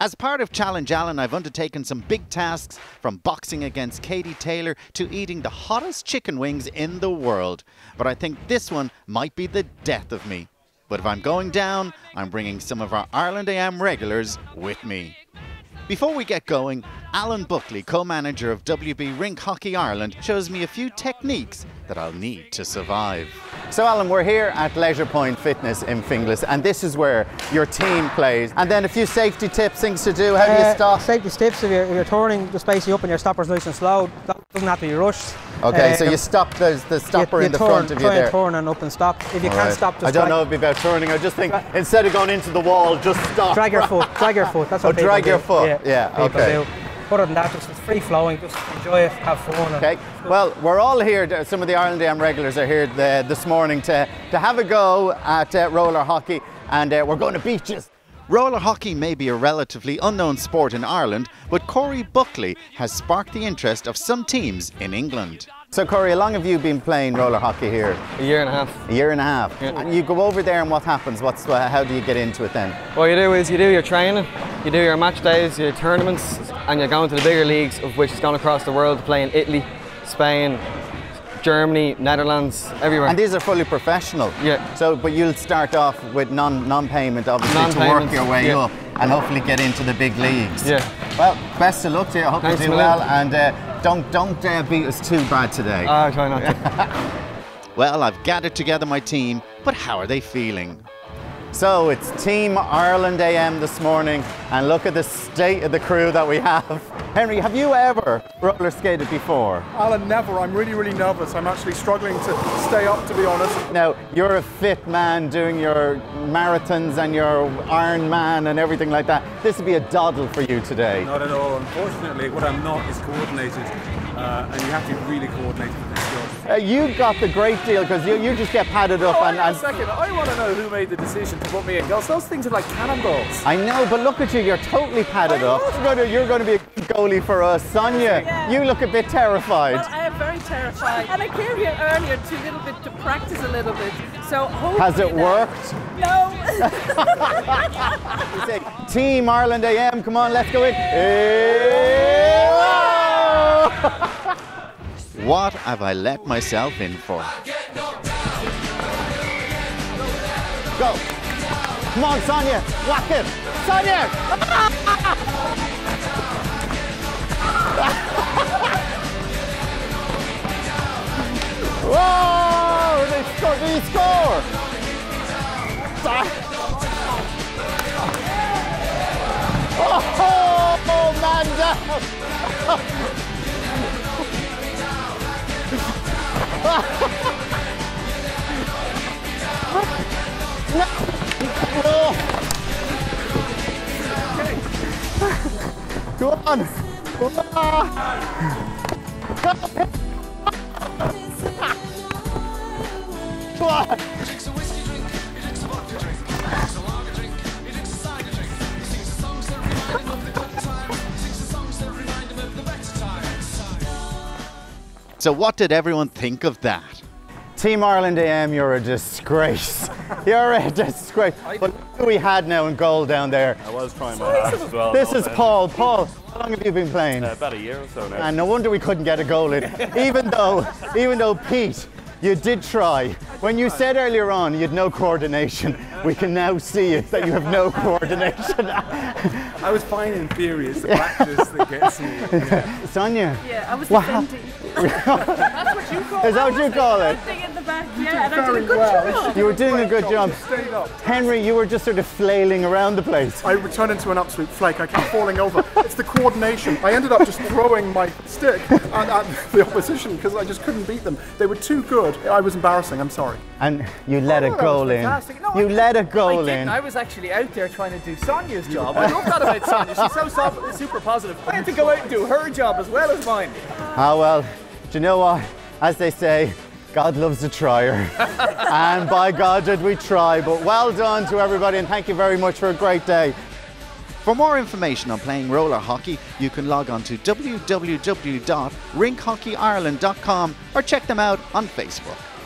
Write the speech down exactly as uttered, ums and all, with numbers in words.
As part of Challenge Alan, I've undertaken some big tasks, from boxing against Katie Taylor to eating the hottest chicken wings in the world. But I think this one might be the death of me. But if I'm going down, I'm bringing some of our Ireland A M regulars with me. Before we get going, Alan Buckley, co-manager of W B Rink Hockey Ireland, shows me a few techniques that I'll need to survive. So Alan, we're here at Leisure Point Fitness in Finglas, and this is where your team plays. And then a few safety tips, things to do, how do you stop? Uh, safety tips, if you're, if you're turning the spacey up and your stopper's nice and slow, that doesn't have to be rushed. Okay, uh, so you stop the, the stopper you, you in the turn, front of you there. You turn and up and stop. If you All can't right. stop, just I don't drag. know it'd be about turning, I just think Dra instead of going into the wall, just stop. Drag your foot, drag your foot, that's what oh, people drag do. your foot, yeah, yeah okay. Do. Other than that, it's free flowing, just enjoy it, have fun. Okay, well, we're all here, some of the Ireland A M regulars are here the, this morning to, to have a go at uh, roller hockey, and uh, we're going to beaches. Roller hockey may be a relatively unknown sport in Ireland, but Corey Buckley has sparked the interest of some teams in England. So Corey, how long have you been playing roller hockey here? A year and a half. A year and a half. Yeah. And you go over there and what happens? What's, how do you get into it then? What you do is you do your training, you do your match days, your tournaments, and you're going to the bigger leagues, of which is going across the world, playing Italy, Spain, Germany, Netherlands, everywhere. And these are fully professional. Yeah. So, but you'll start off with non, non-payment, obviously, non-payment, to work your way yeah. up and hopefully get into the big leagues. Yeah. Well, best of luck to you. I hope Thanks you do well, and uh, don't don't uh, beat us too bad today. I'll try not to. Well, I've gathered together my team, but how are they feeling? So it's Team Ireland A M this morning, and look at the state of the crew that we have. Henry, have you ever roller skated before? Alan, never. I'm really, really nervous. I'm actually struggling to stay up, to be honest. Now, you're a fit man doing your marathons and your Ironman and everything like that. This would be a doddle for you today. Not at all. Unfortunately, what I'm not is coordinated, uh, and you have to be really coordinated with this job. Uh, you got the great deal because you, you just get padded up. Oh, and, and a second, I want to know who made the decision to put me in goals. Those things are like cannonballs. I know, but look at you, you're totally padded I up. You're going, to, you're going to be a goalie for us. Sonia, yeah. you look a bit terrified. Well, I am very terrified. And I came here earlier to a little bit to practice a little bit. So Has it worked? No. You say, Team Ireland A M, come on, let's go in. Yeah. What have I let myself in for? Go! Come on, Sonia! Whack it! Sonia! Whoa! They score! They score! Oh, oh man down! No. Oh. Go on. So what did everyone think of that? Team Ireland A M, you're a disgrace. You're a disgrace. But who we had now in goal down there. I was trying my best as well. This is Paul. Paul, how long have you been playing? Uh, about a year or so now. And no wonder we couldn't get a goal in. even though, even though Pete, you did try. When you said earlier on you had no coordination, we can now see it, that you have no coordination. I was fine in theory. It's the practice that gets me. Yeah. Sonia. Yeah, I was defending. That's what you call it. Is that what you call it? In the back. Yeah, and I did a good well. job. You were doing a good job. job. Henry, you were just sort of flailing around the place. I turned into an absolute flake. I kept falling over. It's the coordination. I ended up just throwing my stick at, at the opposition because I just couldn't beat them. They were too good. I was embarrassing. I'm sorry. And you let oh, a goal in. No, you let a goal I didn't. in. I was actually out there trying to do Sonia's job. I love that about Sonia. She's so soft, super positive. I had to go out and do her job as well as mine. Ah, well. Do you know what? As they say, God loves a trier. And by God did we try. But well done to everybody, and thank you very much for a great day. For more information on playing roller hockey, you can log on to w w w dot rink hockey ireland dot com or check them out on Facebook.